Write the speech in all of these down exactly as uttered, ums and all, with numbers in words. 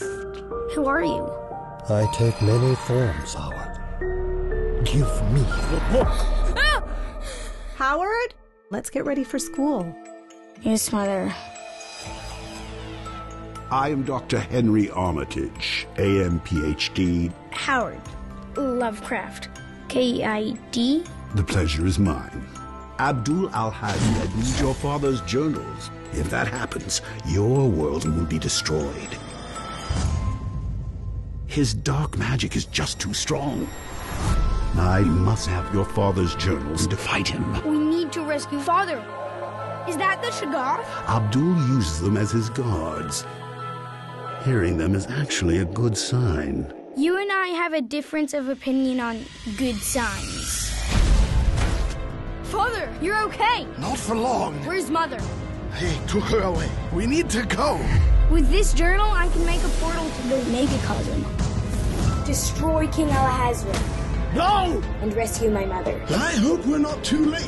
Who are you? I take many forms, Howard. Give me the book. Ah! Howard, let's get ready for school. Yes, Mother. I am Doctor Henry Armitage, A M P H D. Howard Lovecraft, K I D. The pleasure is mine. Abdul Alhazred needs your father's journals. If that happens, your world will be destroyed. His dark magic is just too strong. I must have your father's journals to fight him. We need to rescue Father. Is that the Shagaf? Abdul uses them as his guards. Hearing them is actually a good sign. You and I have a difference of opinion on good signs. Father, you're okay. Not for long. Where's Mother? He took her away. We need to go. With this journal, I can make a portal to the Navy Cavern. Destroy King Alhazred. No! And rescue my mother. I hope we're not too late.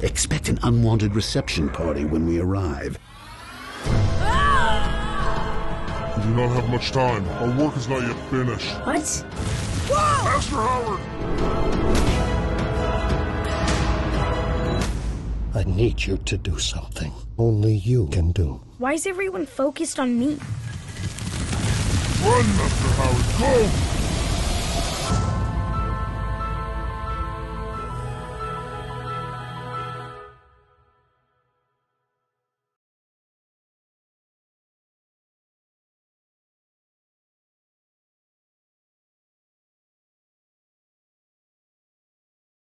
Expect an unwanted reception party when we arrive. I do not have much time. Our work is not yet finished. What? Whoa! Master Howard! I need you to do something only you can do. Why is everyone focused on me? Run, Master Howard, go!